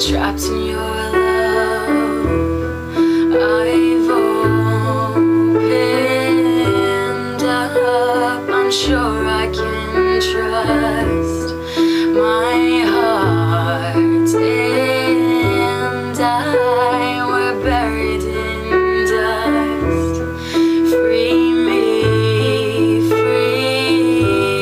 Trapped in your love, I've opened up. I'm sure I can trust my heart, and I were buried in dust. Free me, free me.